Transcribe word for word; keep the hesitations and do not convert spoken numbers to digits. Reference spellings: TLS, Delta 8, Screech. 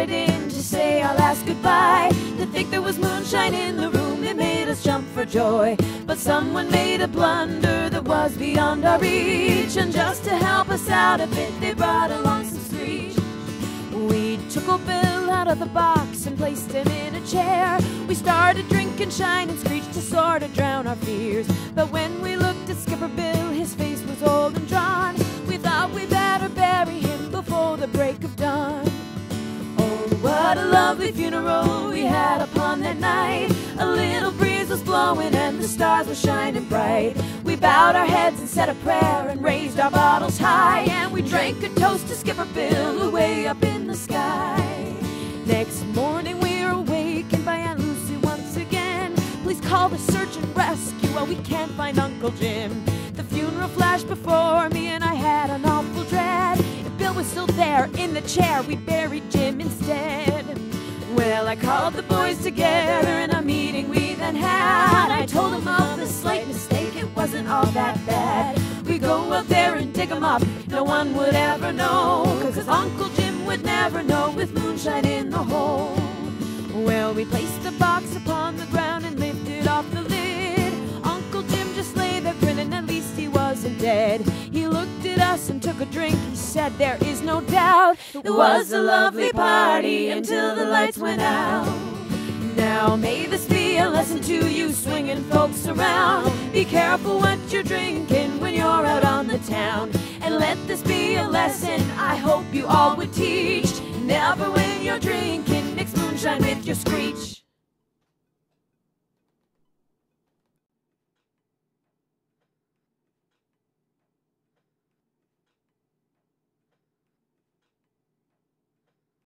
shouted in to say our last goodbye. To think there was moonshine in the room, it made us jump for joy. But someone made a blunder that was beyond our reach, and just to help us out of it, they brought along some Screech. We took old Bill out of the box and placed him in a chair. We started drinking shine and Screech to sort of drown our fears. But when we looked at Skipper Bill, his face was old and drawn. We thought we better bury him before the break of dawn. Oh, what a lovely funeral we had upon that night. A little breeze was blowing and the stars were shining bright. We bowed our heads and said a prayer and raised our bottles high, and we drank a toast to Skipper Bill who way up in the sky. Next morning we were awakened by Aunt Lucy once again. Please call the search and rescue, well, we can't find Uncle Jim. The funeral flashed before me and I had an awful dread. If Bill was still there in the chair, we buried Jim instead. Well, I called the boys together in a meeting we then had. I told them of the slight mistake, it wasn't all that bad. We go up there and dig him up, no one would ever know, 'cause Uncle Jim would never know with moonshine in the hole. Well, we placed the box upon the ground and lifted off the lid. Uncle Jim just lay there grinning, at least he wasn't dead. He looked at us and took a drink, he said there is no doubt. It was a lovely party until the lights went out. Now may this be a lesson to you swinging folks around. Be careful what you're drinking when you're out on the town. And let this be a lesson I hope you all would teach. Never when you're drinking mix moonshine with your Screech.